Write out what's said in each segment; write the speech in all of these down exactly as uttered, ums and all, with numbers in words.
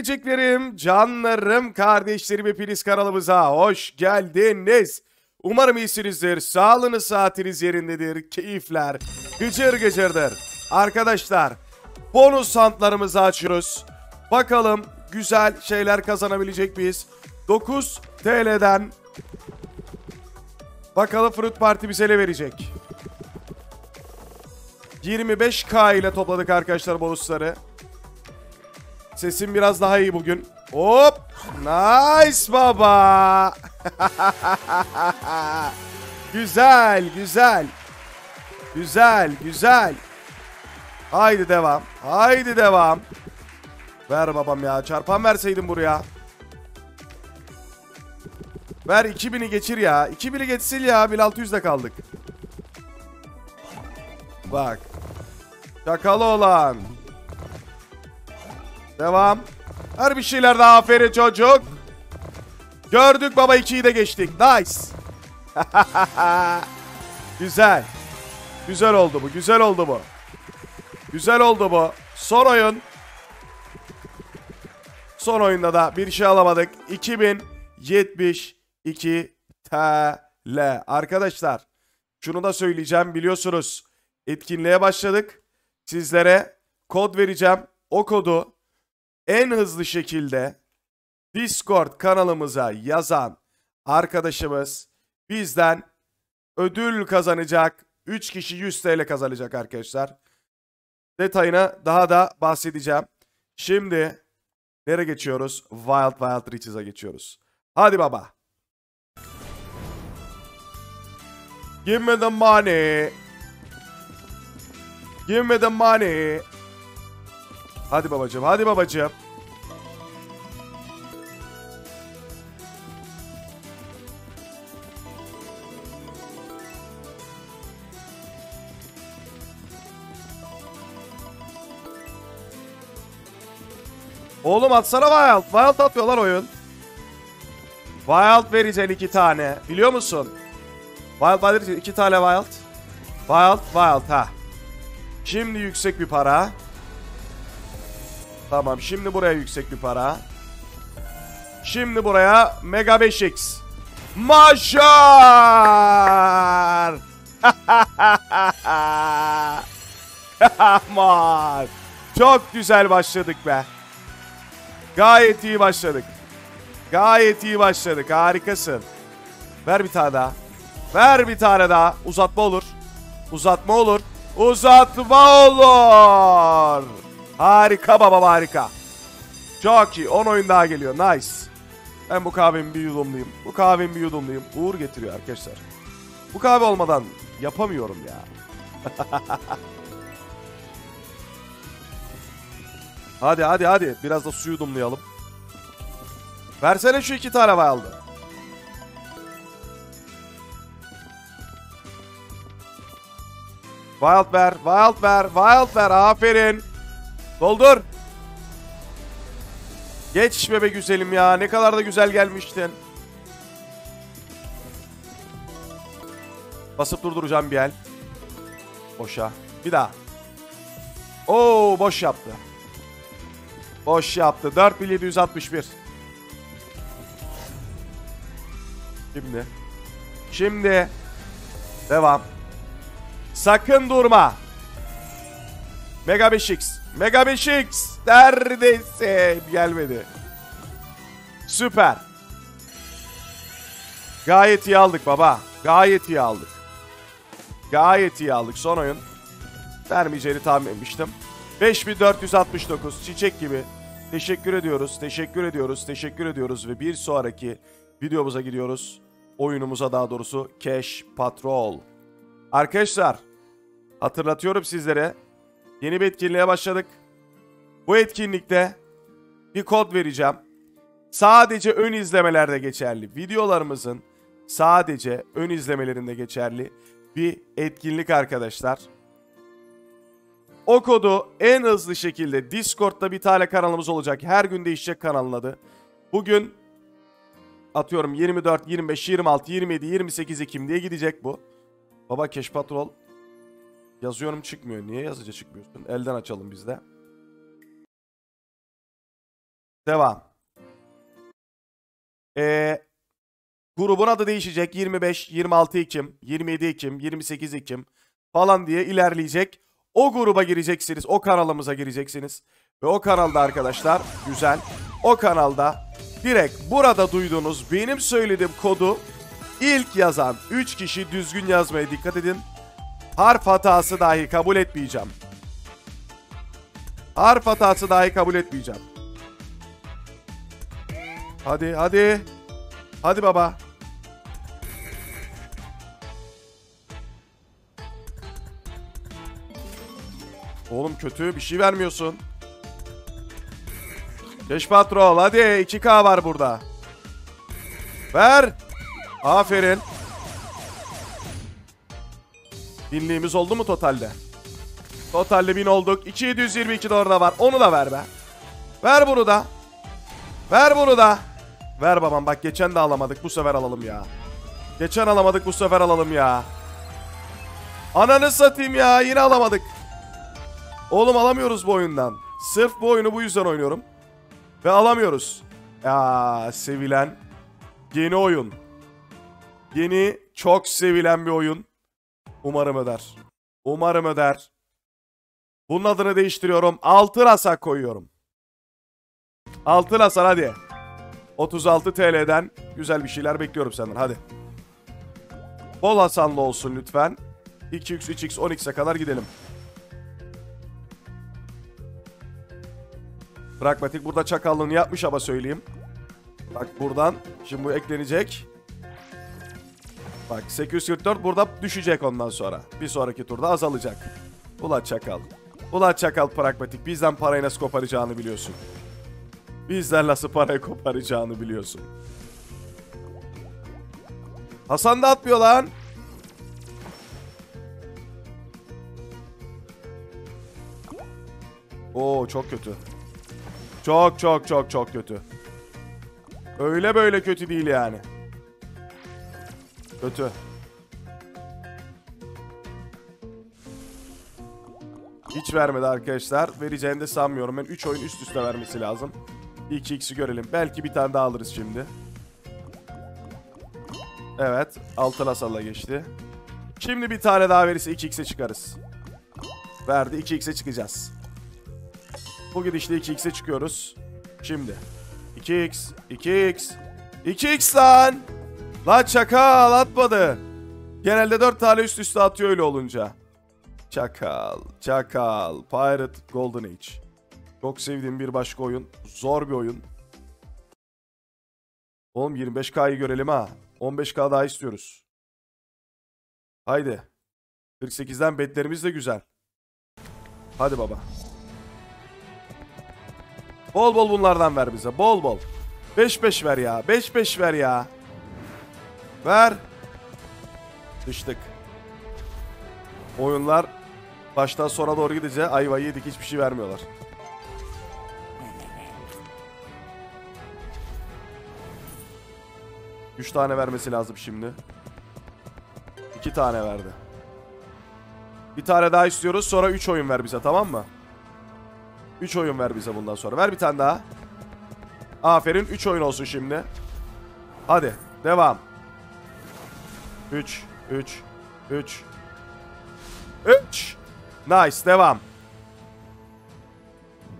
Biriciklerim, canlarım, kardeşlerim, hepiniz kanalımıza hoş geldiniz. Umarım iyisinizdir, sağlığınız, saatiniz yerindedir, keyifler gıcır gıcırdır. Arkadaşlar, bonus huntlarımızı açıyoruz. Bakalım güzel şeyler kazanabilecek miyiz? dokuz TL'den bakalım Fruit Party bize ne verecek? yirmi beş K ile topladık arkadaşlar bonusları. Sesim biraz daha iyi bugün. Hop. Nice baba. Güzel, güzel. Güzel, güzel. Haydi devam. Haydi devam. Ver babam ya. Çarpan verseydim buraya. Ver iki bini geçir ya. iki bini geçsin ya. bin altı yüzde kaldık. Bak. Şakalı olan. Devam. Her bir şeyler daha. Aferin çocuk. Gördük baba, ikiyi de geçtik. Nice. Güzel. Güzel oldu bu. Güzel oldu bu. Güzel oldu bu. Son oyun. Son oyunda da bir şey alamadık. iki bin yetmiş iki TL. Arkadaşlar, şunu da söyleyeceğim, biliyorsunuz. Etkinliğe başladık. Sizlere kod vereceğim. O kodu en hızlı şekilde Discord kanalımıza yazan arkadaşımız bizden ödül kazanacak. üç kişi yüz TL kazanacak arkadaşlar. Detayına daha da bahsedeceğim. Şimdi nereye geçiyoruz? Wild Wild Riches'a geçiyoruz. Hadi baba. Give me the money. Give me the money. Hadi babacığım, hadi babacığım. Oğlum atsana Wild. Wild atıyorlar oyun. Wild vereceksin iki tane. Biliyor musun? Wild vereceksin iki tane Wild. Wild, Wild ha. Şimdi yüksek bir para. Tamam, şimdi buraya yüksek bir para. Şimdi buraya Mega beş X. Maşar! Aman! Çok güzel başladık be. Gayet iyi başladık. Gayet iyi başladık. Harikasın. Ver bir tane daha. Ver bir tane daha. Uzatma olur. Uzatma olur. Uzatma olur. Harika baba, harika. Çok iyi. on oyun daha geliyor. Nice. Ben bu kahvemi bir yudumlayayım. Bu kahvemi bir yudumlayayım. Uğur getiriyor arkadaşlar. Bu kahve olmadan yapamıyorum ya. Hadi hadi hadi. Biraz da su yudumlayalım. Versene şu iki tane Wild'ı. Wild Bear, Wild Bear, Wild Bear. Aferin. Doldur. Geç bebe güzelim ya. Ne kadar da güzel gelmiştin. Basıp durduracağım bir el. Boşa. Bir daha. Oo, boş yaptı. Boş yaptı. dört bin yedi yüz altmış bir. Şimdi. Şimdi. Devam. Sakın durma. Mega beş X. Mega beş X. Neredeyse gelmedi. Süper. Gayet iyi aldık baba. Gayet iyi aldık. Gayet iyi aldık. Son oyun. Vermeyeceğini tahmin etmiştim. beş bin dört yüz altmış dokuz. Çiçek gibi. Teşekkür ediyoruz. Teşekkür ediyoruz. Teşekkür ediyoruz. Ve bir sonraki videomuza gidiyoruz. Oyunumuza daha doğrusu. Cash Patrol. Arkadaşlar, hatırlatıyorum sizlere. Yeni bir etkinliğe başladık. Bu etkinlikte bir kod vereceğim. Sadece ön izlemelerde geçerli. Videolarımızın sadece ön izlemelerinde geçerli bir etkinlik arkadaşlar. O kodu en hızlı şekilde Discord'da bir tane kanalımız olacak. Her gün değişecek kanalın adı. Bugün atıyorum yirmi dört, yirmi beş, yirmi altı, yirmi yedi, yirmi sekiz Ekim diye gidecek bu. Baba Cash Patrol. Yazıyorum çıkmıyor. Niye yazıca çıkmıyorsun? Elden açalım biz de. Devam. Ee, grubun adı değişecek. yirmi beş, yirmi altı Ekim, yirmi yedi Ekim, yirmi sekiz Ekim falan diye ilerleyecek. O gruba gireceksiniz. O kanalımıza gireceksiniz. Ve o kanalda arkadaşlar, güzel. O kanalda direkt burada duyduğunuz benim söylediğim kodu ilk yazan üç kişi, düzgün yazmaya dikkat edin. Harf hatası dahi kabul etmeyeceğim. Harf hatası dahi kabul etmeyeceğim. Hadi hadi. Hadi baba. Oğlum kötü bir şey vermiyorsun. Cash Patrol hadi, iki K var burada. Ver. Aferin. Binliğimiz oldu mu totalde? Totalde bin olduk. iki yüz yirmi iki de orada var. Onu da ver be. Ver bunu da. Ver bunu da. Ver babam, bak geçen de alamadık. Bu sefer alalım ya. Geçen alamadık, bu sefer alalım ya. Ananı satayım ya. Yine alamadık. Oğlum alamıyoruz bu oyundan. Sırf bu oyunu bu yüzden oynuyorum. Ve alamıyoruz. Ya sevilen yeni oyun. Yeni çok sevilen bir oyun. Umarım öder. Umarım öder. Bunun adını değiştiriyorum. Altın hasar koyuyorum. Altın hasar hadi. otuz altı T L'den güzel bir şeyler bekliyorum senden hadi. Bol hasarlı olsun lütfen. iki X, üç X, on X'e kadar gidelim. Pragmatik burada çakallığını yapmış ama söyleyeyim. Bak buradan. Şimdi bu eklenecek. Bak sekiz yüz kırk dört burada düşecek ondan sonra. Bir sonraki turda azalacak. Ula çakal. Ula çakal Pragmatik. Bizden parayı nasıl koparacağını biliyorsun. Bizden nasıl parayı koparacağını biliyorsun. Hasan da atmıyor lan. Oo çok kötü. Çok çok çok çok kötü. Öyle böyle kötü değil yani. Kötü. Hiç vermedi arkadaşlar. Vereceğini de sanmıyorum. Ben üç oyun üst üste vermesi lazım. iki X'i görelim. Belki bir tane daha alırız şimdi. Evet. Altın hasarla geçti. Şimdi bir tane daha verirse iki X'e çıkarız. Verdi. iki X'e çıkacağız. Bu gidişle iki X'e çıkıyoruz. Şimdi. iki X, iki X, iki X lan. Lan çakal atmadı. Genelde dört tane üst üste atıyor öyle olunca. Çakal, çakal. Pirate Golden Age. Çok sevdiğim bir başka oyun. Zor bir oyun. Oğlum yirmi beş K'yı görelim ha. on beş K daha istiyoruz. Haydi. kırk sekizden betlerimiz de güzel. Hadi baba. Bol bol bunlardan ver bize. Bol bol. beş beş ver ya. beş beş ver ya. Ver. Düştük. Oyunlar baştan sona doğru gidince ayvayı yedik, hiçbir şey vermiyorlar. üç tane vermesi lazım şimdi. iki tane verdi. Bir tane daha istiyoruz, sonra üç oyun ver bize, tamam mı? üç oyun ver bize bundan sonra. Ver bir tane daha. Aferin, üç oyun olsun şimdi. Hadi devam. üç, üç, üç, üç. Nice, devam.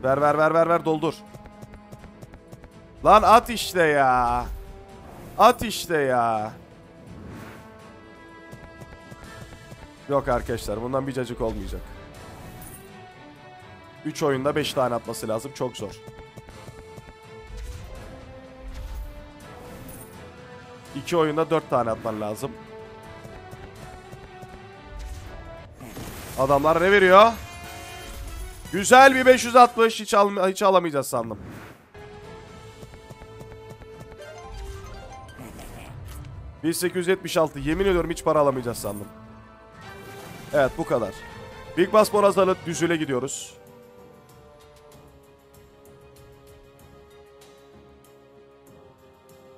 Ver ver ver ver ver, doldur. Lan at işte ya. At işte ya. Yok arkadaşlar, bundan bir cacık olmayacak. üç oyunda beş tane atması lazım. Çok zor. iki oyunda dört tane atman lazım. Adamlar ne veriyor? Güzel bir beş yüz altmış. Hiç, al hiç alamayacağız sandım. bin sekiz yüz yetmiş altı. Yemin ediyorum hiç para alamayacağız sandım. Evet bu kadar. Big Bass Bonanza'lı düzüle gidiyoruz.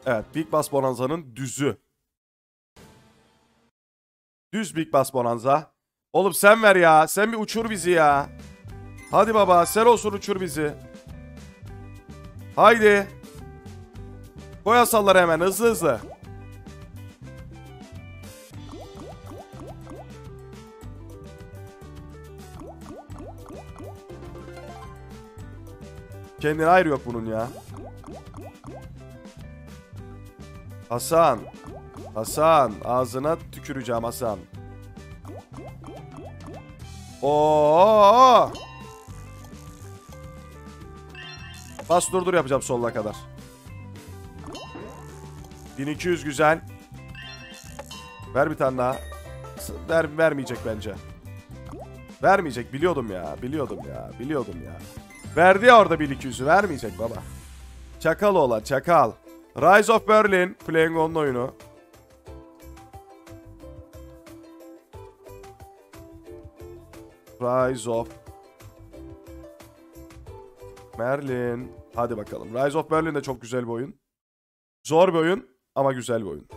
Evet, Big Bass Bonanza'nın düzü. Düz Big Bass Bonanza. Oğlum sen ver ya. Sen bir uçur bizi ya. Hadi baba, sen olsun uçur bizi. Haydi. Koy asalları hemen hızlı hızlı. Kendine ayrı yok bunun ya. Hasan. Hasan. Ağzına tüküreceğim Hasan. Oo. Bas durdur yapacağım soluna kadar. bin iki yüz güzel. Ver bir tane daha. Ver, vermeyecek bence. Vermeyecek biliyordum ya. Biliyordum ya. Biliyordum ya. Verdi ya orada bin iki yüzü. Vermeyecek baba. Çakal olan çakal. Rise of Merlin. Play'n GO'nun oyunu. Rise of Merlin. Hadi bakalım. Rise of Merlin de çok güzel bir oyun. Zor bir oyun ama güzel bir oyun.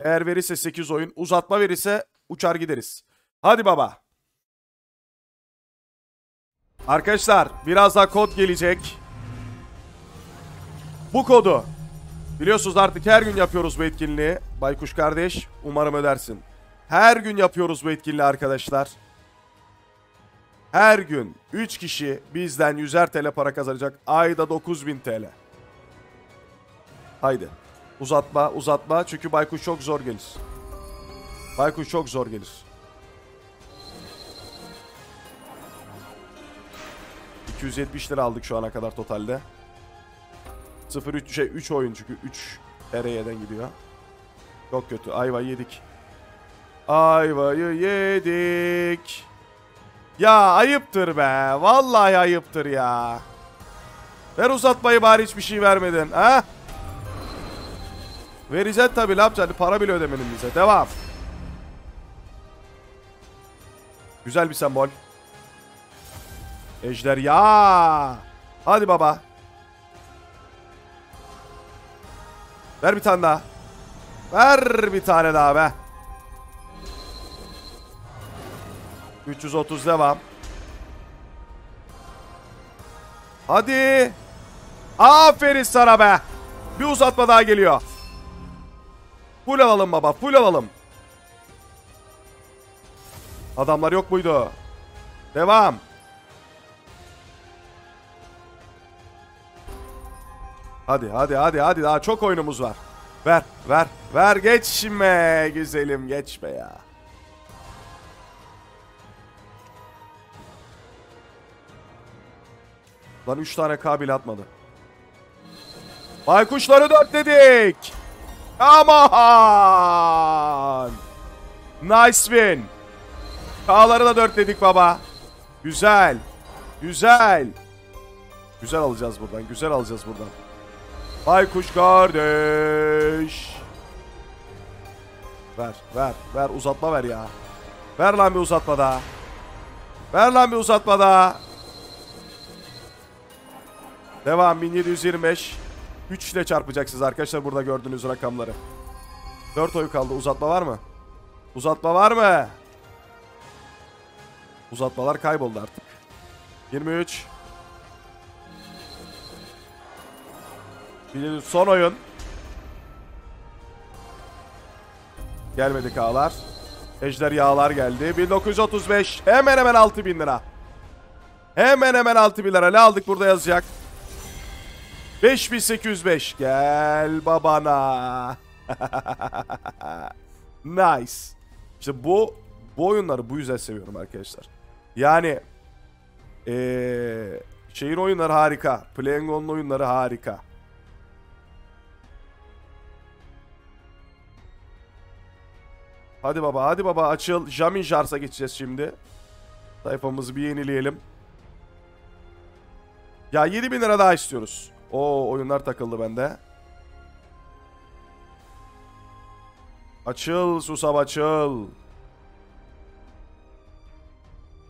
Eğer verirse sekiz oyun. Uzatma verirse uçar gideriz. Hadi baba. Arkadaşlar biraz daha kod gelecek. Bu kodu biliyorsunuz artık her gün yapıyoruz bu etkinliği. Baykuş kardeş umarım ödersin. Her gün yapıyoruz bu etkinliği arkadaşlar. Her gün üç kişi bizden yüzer TL para kazanacak. Ayda dokuz bin TL. Haydi. Uzatma uzatma çünkü baykuş çok zor gelir. Baykuş çok zor gelir. iki yüz yetmiş lira aldık şu ana kadar totalde. sıfır üç şey üç oyun çünkü üç T R'den gidiyor. Çok kötü. Ayvayı yedik. Ayvayı yedik. Ya ayıptır be. Vallahi ayıptır ya. Ver uzatmayı bari hiçbir şey vermedin. Ha? Vereceksin tabii. Ne yapacaksın? Para bile ödemedin bize. Devam. Güzel bir sembol. Ejder ya. Hadi baba. Ver bir tane daha. Ver bir tane daha be. üç yüz otuz devam. Hadi. Aferin sana be. Bir uzatma daha geliyor. Full alalım baba. Full alalım. Adamlar yok muydu? Devam. Hadi hadi hadi hadi daha çok oyunumuz var. Ver ver ver geçme güzelim geçme ya. Lan üç tane kabil atmadı. Baykuşları dörtledik. Aman. Nice win. K'ları da dörtledik baba. Güzel. Güzel. Güzel alacağız buradan. Güzel alacağız buradan. Baykuş kardeş. Ver, ver, ver. Uzatma ver ya. Ver lan bir uzatma daha. Ver lan bir uzatma daha. Devam. bin yedi yüz yirmi beş. üç ile çarpacaksınız arkadaşlar burada gördüğünüz rakamları. dört oyu kaldı. Uzatma var mı? Uzatma var mı? Uzatmalar kayboldu artık. yirmi üç. Son oyun. Gelmedi K'lar. Ejderhalar geldi. bin dokuz yüz otuz beş. Hemen hemen altı bin lira. Hemen hemen altı bin lira. Ne aldık burada yazacak? beş bin sekiz yüz beş. Gel babana. Nice. İşte bu, bu oyunları bu yüzden seviyorum arkadaşlar. Yani ee, şeyin oyunları harika. Play'n GO'nun oyunları harika. Hadi baba hadi baba açıl. Jammin' Jars'a geçeceğiz şimdi. Sayfamızı bir yenileyelim. Ya yedi bin lira daha istiyoruz. Oo oyunlar takıldı bende. Açıl susam açıl.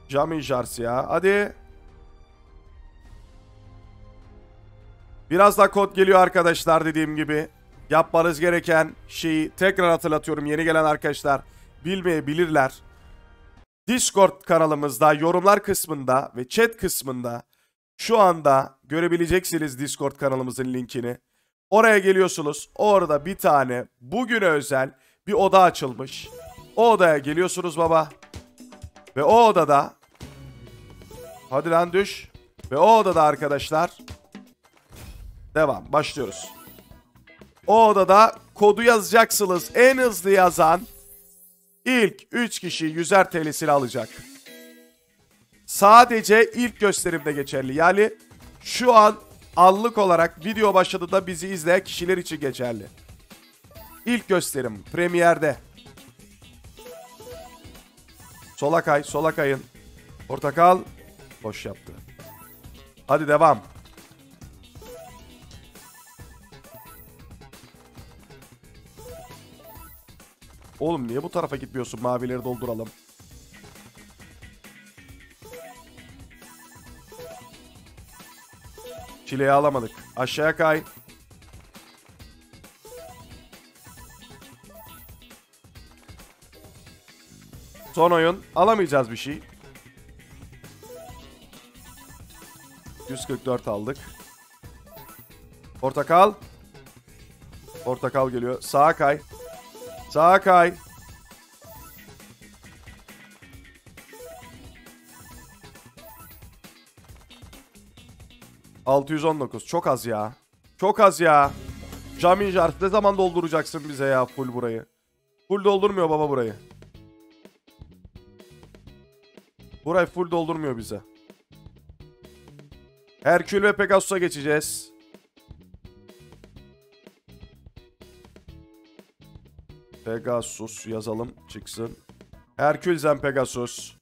Jammin' Jars ya hadi. Biraz daha kod geliyor arkadaşlar dediğim gibi. Yapmanız gereken şeyi tekrar hatırlatıyorum. Yeni gelen arkadaşlar bilmeyebilirler. Discord kanalımızda yorumlar kısmında ve chat kısmında Şu anda görebileceksiniz Discord kanalımızın linkini. Oraya geliyorsunuz. Orada bir tane bugüne özel bir oda açılmış. O odaya geliyorsunuz baba. Ve o odada... Hadi lan düş. Ve o odada arkadaşlar... Devam. Başlıyoruz. O odada kodu yazacaksınız. En hızlı yazan ilk üç kişi yüzer T L'sini alacak. Sadece ilk gösterimde geçerli. Yani şu an anlık olarak video başladığında bizi izleyen kişiler için geçerli. İlk gösterim premierde. Sola kay, sola kayın. Portakal boş yaptı. Hadi devam. Oğlum niye bu tarafa gitmiyorsun? Mavileri dolduralım. Çileyi alamadık. Aşağıya kay. Son oyun. Alamayacağız bir şey. yüz kırk dört aldık. Portakal. Portakal geliyor. Sağa kay. Sağa kay. altı yüz on dokuz. Çok az ya. Çok az ya. Jammin' Jars ne zaman dolduracaksın bize ya full burayı? Full doldurmuyor baba burayı. Burayı full doldurmuyor bize. Herkül ve Pegasus'a geçeceğiz. Pegasus yazalım çıksın. Herkül zen Pegasus.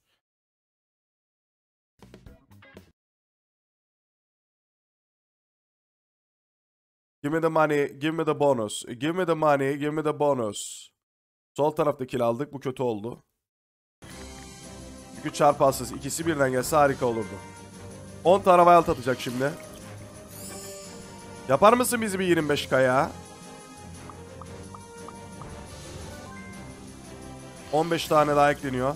Give me the money, give me the bonus. Give me the money, give me the bonus. Sol taraftakini aldık. Bu kötü oldu. Çünkü çarpansız. İkisi birden gelse harika olurdu. on tane wild atacak şimdi. Yapar mısın bizi bir yirmi beş kaya? on beş tane daha ekleniyor.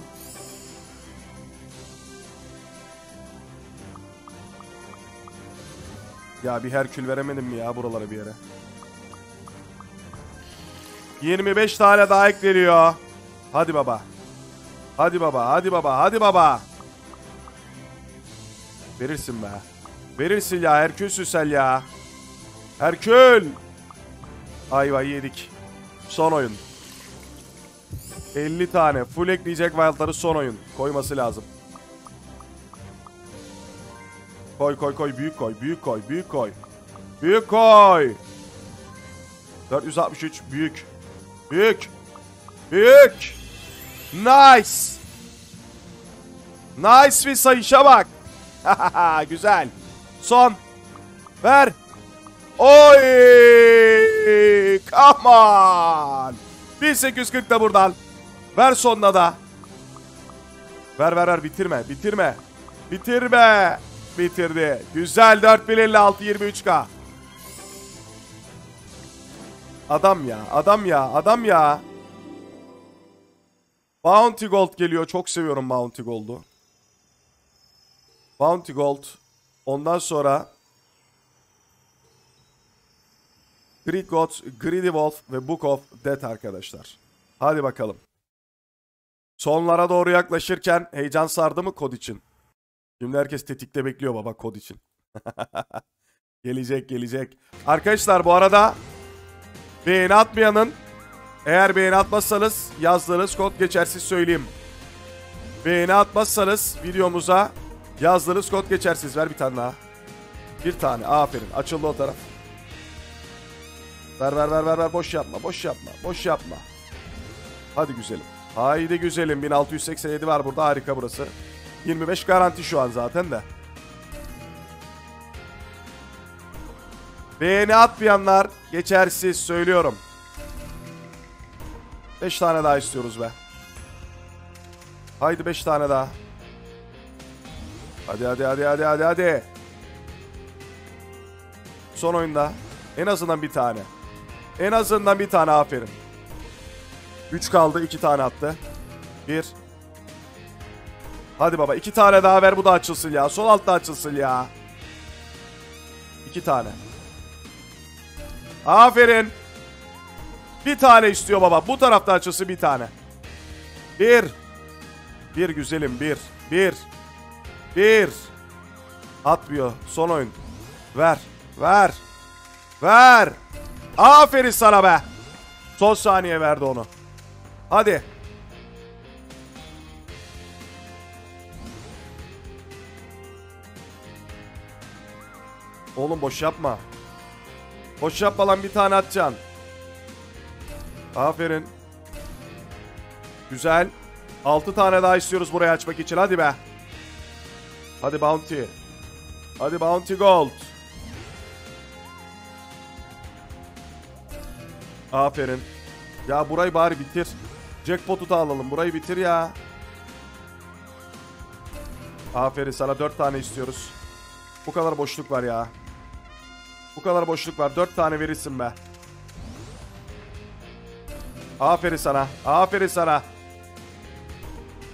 Ya bir Herkül veremedim mi ya buralara bir yere? yirmi beş tane daha ekleniyor. Hadi baba. Hadi baba, hadi baba, hadi baba. Verirsin be. Verirsin ya, Herkül Süsel ya. Herkül. Ayva yedik. Son oyun. elli tane full ekleyecek wild'ları son oyun. Koyması lazım. Koy koy koy, büyük koy, büyük koy, büyük koy. Büyük koy. dört yüz altmış üç büyük. Büyük. Büyük. Nice. Nice bir sayışa bak. Güzel. Son. Ver. Oy. Come on. bin sekiz yüz kırk da buradan. Ver sonuna da. Ver ver ver, bitirme bitirme. Bitirme. Bitirdi. Güzel. Dört bin elli altı, yirmi üç K. Adam ya, adam ya, adam ya. Bounty Gold geliyor. Çok seviyorum Bounty Gold'u. Bounty Gold. Ondan sonra Greek Gods, Grid Wolf ve Book of Death arkadaşlar. Hadi bakalım. Sonlara doğru yaklaşırken heyecan sardı mı kod için? Şimdi herkes tetikte bekliyor baba kod için. Gelecek gelecek. Arkadaşlar bu arada beğeni atmayanın, eğer beğeni atmazsanız yazdığınız kod geçersiz söyleyeyim. Beğeni atmazsanız videomuza yazdığınız kod geçersiz. Ver bir tane daha. Bir tane. Aferin. Açıldı o taraf. Ver ver ver ver ver. Boş yapma. Boş yapma. Boş yapma. Hadi güzelim. Haydi güzelim. bin altı yüz seksen yedi var burada. Harika burası. yirmi beş garanti şu an zaten de. Beğeni atmayanlar geçersiz söylüyorum. beş tane daha istiyoruz be. Haydi beş tane daha. Hadi hadi hadi hadi hadi hadi. Son oyunda en azından bir tane. En azından bir tane, aferin. üç kaldı, iki tane attı. bir. Hadi baba, iki tane daha ver, bu da açılsın ya. Sol altta açılsın ya. İki tane. Aferin. Bir tane istiyor baba. Bu tarafta açısı bir tane. Bir. Bir güzelim. Bir. Bir. Bir. Atmıyor. Son oyun. Ver. Ver. Ver. Aferin sana be. Son saniye verdi onu. Hadi. Oğlum boş yapma. Boş yapma lan, bir tane atacaksın. Aferin. Güzel. Altı tane daha istiyoruz burayı açmak için. Hadi be. Hadi Bounty. Hadi Bounty Gold. Aferin. Ya burayı bari bitir. Jackpot'u da alalım. Burayı bitir ya. Aferin sana. Dört tane istiyoruz. Bu kadar boşluk var ya. Bu kadar boşluk var. Dört tane verirsin be. Aferin sana. Aferin sana.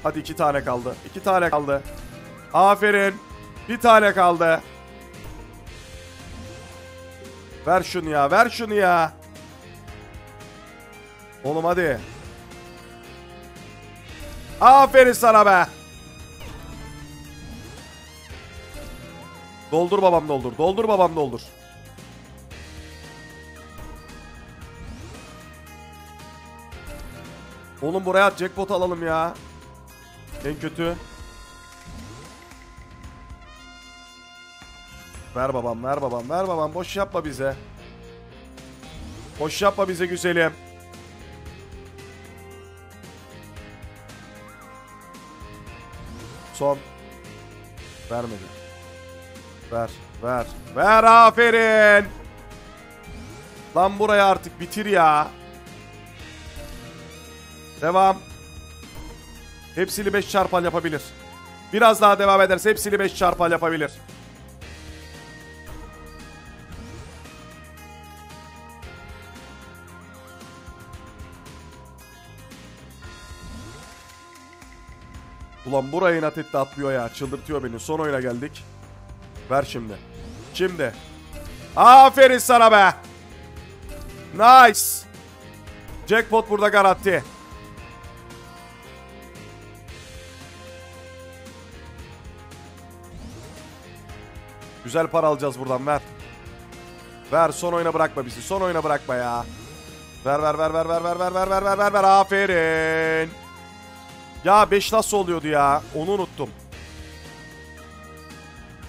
Hadi iki tane kaldı. İki tane kaldı. Aferin. Bir tane kaldı. Ver şunu ya. Ver şunu ya. Oğlum hadi. Aferin sana be. Doldur babam doldur. Doldur babam doldur. Oğlum buraya at, jackpot alalım ya. En kötü. Ver babam, ver babam, ver babam. Boş yapma bize. Boş yapma bize güzelim. Son. Vermedi. Ver, ver. Ver, aferin. Lan buraya artık bitir ya. Devam. Hepsini beş çarpan yapabilir. Biraz daha devam ederse hepsini beş çarpan yapabilir. Ulan burayı inat etti, atmıyor ya. Çıldırtıyor beni. Son oyuna geldik. Ver şimdi. Şimdi. Aferin sana be. Nice. Jackpot burada garanti. Güzel para alacağız buradan, ver. Ver, son oyuna bırakma bizi. Son oyuna bırakma ya. Ver ver ver ver ver ver ver ver ver ver ver. Aferin. Ya beş nasıl oluyordu ya? Onu unuttum.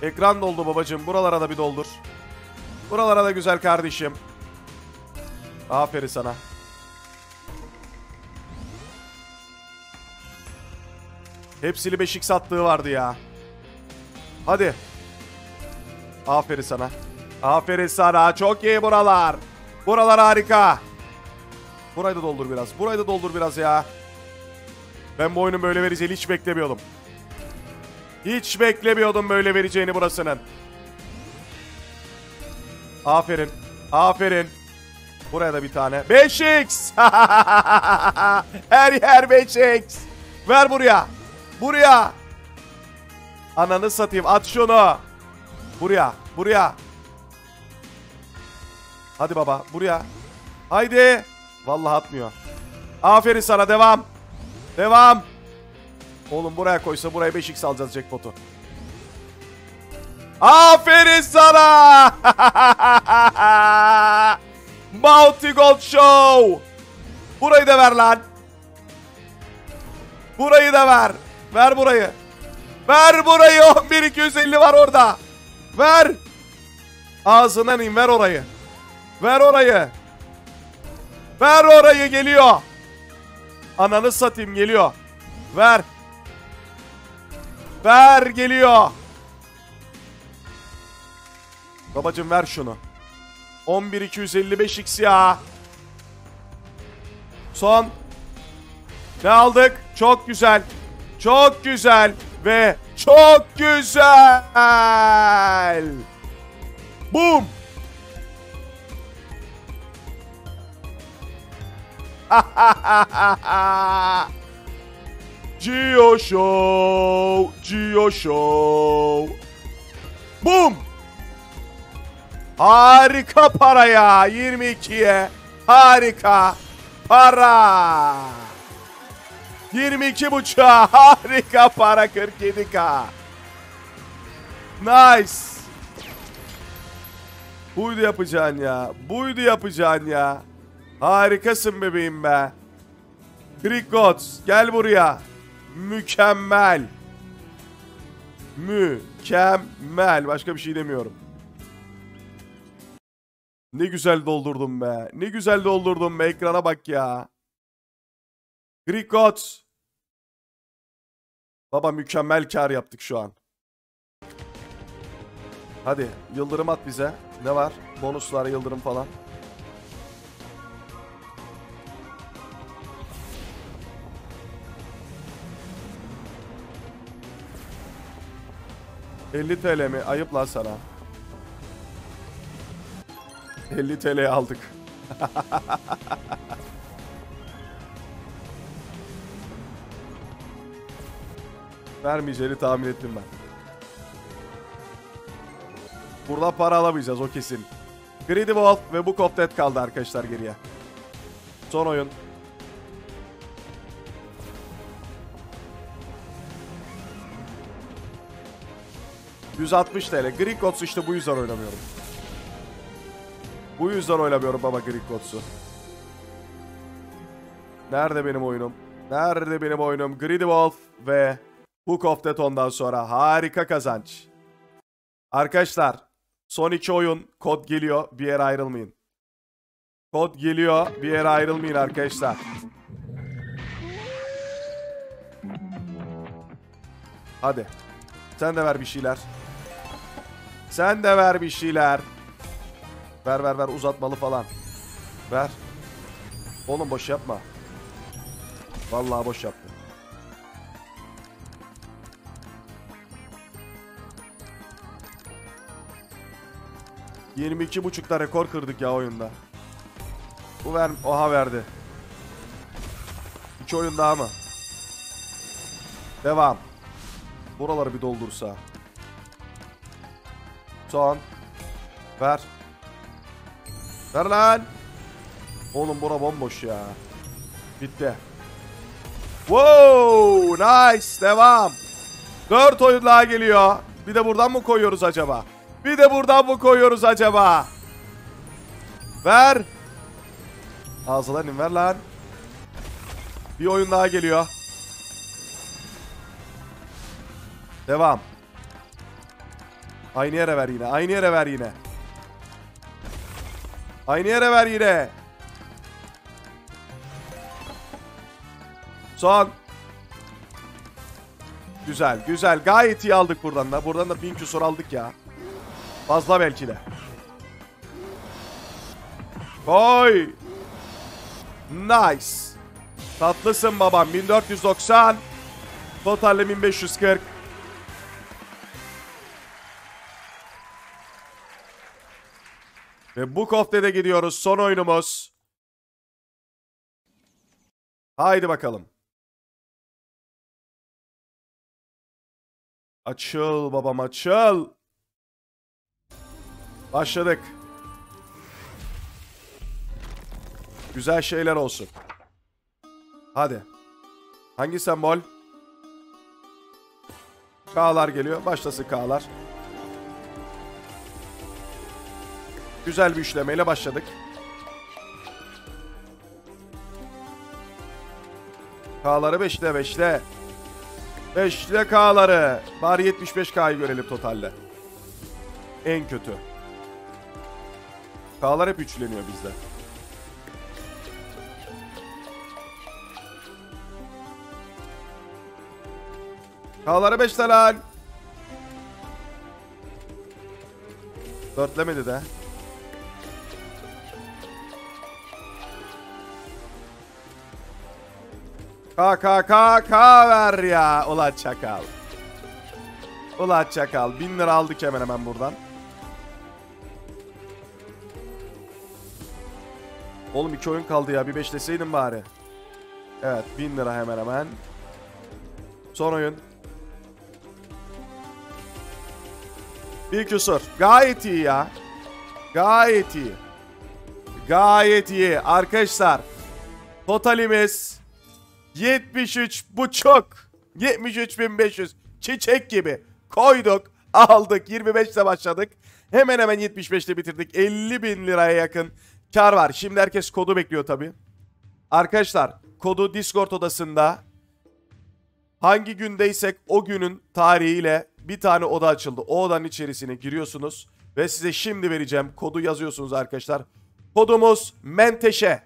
Ekran doldu babacığım. Buralara da bir doldur. Buralara da güzel kardeşim. Aferin sana. Hepsini beşik sattığı vardı ya. Hadi. Aferin sana. Aferin sana. Çok iyi buralar. Buralar harika. Burayı da doldur biraz. Burayı da doldur biraz ya. Ben bu oyunun böyle vereceğini hiç beklemiyordum. Hiç beklemiyordum böyle vereceğini burasının. Aferin. Aferin. Buraya da bir tane. beş x. Her yer beş x. Ver buraya. Buraya. Ananı satayım. At şunu. Buraya. Buraya. Hadi baba. Buraya. Haydi. Vallahi atmıyor. Aferin sana. Devam. Devam. Oğlum buraya koysa buraya beş x alacağız jackpot'u. Aferin sana. Multi Gold Show. Burayı da ver lan. Burayı da ver. Ver burayı. Ver burayı. on bir bin iki yüz elli var orada. Ver. Ağzından in, ver orayı. Ver orayı. Ver orayı, geliyor. Ananı satayım, geliyor. Ver. Ver, geliyor. Babacım ver şunu. on bir bin iki yüz elli beş x ya. Son. Ne aldık? Çok güzel. Çok güzel. Ve çok güzel. Boom. Geo Show, Geo Show. Boom. Harika para ya. yirmi ikiye. Harika. Para. yirmi iki buçuğa. Harika para. kırk yedi ka. Nice. Buydu yapacağın ya. Buydu yapacağın ya. Harikasın bebeğim be. Greek Gods gel buraya. Mükemmel. Mükemmel. Başka bir şey demiyorum. Ne güzel doldurdum be. Ne güzel doldurdum be. Ekrana bak ya. Greek Gods. Baba mükemmel kar yaptık şu an. Hadi yıldırım at bize. Ne var? Bonuslar, yıldırım falan. elli TL mi? Ayıp lan sana. elli TL'ye aldık. Vermeyeceğini tahmin ettim ben. Burada para alamayacağız o kesin. Grid Wolf ve Book of Death kaldı arkadaşlar geriye. Son oyun. yüz altmış TL. Gricots işte bu yüzden oynamıyorum. Bu yüzden oynamıyorum baba Gricots'u. Nerede benim oyunum? Nerede benim oyunum? Grid Wolf ve Book of Death ondan sonra. Harika kazanç. Arkadaşlar. Son iki oyun. Kod geliyor. Bir yere ayrılmayın. Kod geliyor. Bir yere ayrılmayın arkadaşlar. Hadi. Sen de ver bir şeyler. Sen de ver bir şeyler. Ver ver ver. Uzatmalı falan. Ver. Oğlum boş yapma. Vallahi boş yaptım. yirmi iki buçukta rekor kırdık ya oyunda. Bu ver, oha verdi. İki oyun daha mı? Devam. Buraları bir doldursa. Son. Ver. Ver lan. Oğlum bura bomboş ya. Bitti. Wow, nice. Devam. Dört oyun daha geliyor. Bir de buradan mı koyuyoruz acaba? Bir de buradan mı koyuyoruz acaba? Ver. Ağzından in ver lan. Bir oyun daha geliyor. Devam. Aynı yere ver yine. Aynı yere ver yine. Aynı yere ver yine. Son. Güzel. Güzel. Gayet iyi aldık buradan da. Buradan da bin küsur aldık ya. Fazla belki de. Koy. Nice. Tatlısın babam. bin dört yüz doksan. Totalle bin beş yüz kırk. Ve bu koftede gidiyoruz. Son oyunumuz. Haydi bakalım. Açıl babam açıl. Başladık. Güzel şeyler olsun. Hadi. Hangi sembol? K'lar geliyor. Başlasın K'lar. Güzel bir işlemeyle başladık. K'ları beşle beşle. Beşle K'ları. Bari yetmiş beş K'yı görelim totalde. En kötü. K'lar hep üçleniyor bizde. K'ları beş tane. Dörtlemedi de. K, K, K, K ver ya. Ulan çakal. Ulan çakal. Bin lira aldık hemen hemen buradan. Oğlum iki oyun kaldı ya. Bir beşleseydin bari. Evet. Bin lira hemen hemen. Son oyun. Bir küsur. Gayet iyi ya. Gayet iyi. Gayet iyi arkadaşlar. Totalimiz yetmiş üç buçuk. yetmiş üç bin beş yüz çiçek gibi koyduk, aldık. yirmi beşle başladık. Hemen hemen yetmiş beşle bitirdik. elli bin liraya yakın kar var. Şimdi herkes kodu bekliyor tabii. Arkadaşlar kodu Discord odasında hangi gündeysek o günün tarihiyle bir tane oda açıldı. O odanın içerisine giriyorsunuz ve size şimdi vereceğim kodu yazıyorsunuz arkadaşlar. Kodumuz Menteşe.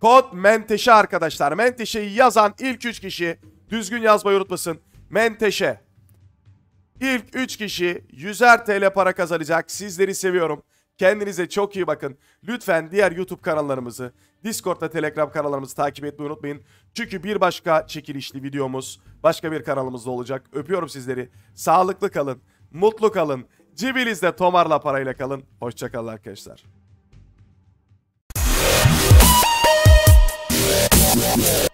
Kod Menteşe arkadaşlar. Menteşe'yi yazan ilk üç kişi, düzgün yazmayı unutmasın. Menteşe. İlk üç kişi yüzer TL para kazanacak. Sizleri seviyorum. Kendinize çok iyi bakın. Lütfen diğer YouTube kanallarımızı, Discord'da Telegram kanallarımızı takip etmeyi unutmayın. Çünkü bir başka çekilişli videomuz başka bir kanalımızda olacak. Öpüyorum sizleri. Sağlıklı kalın. Mutlu kalın. Cibinizde tomarla parayla kalın. Hoşça kalın arkadaşlar.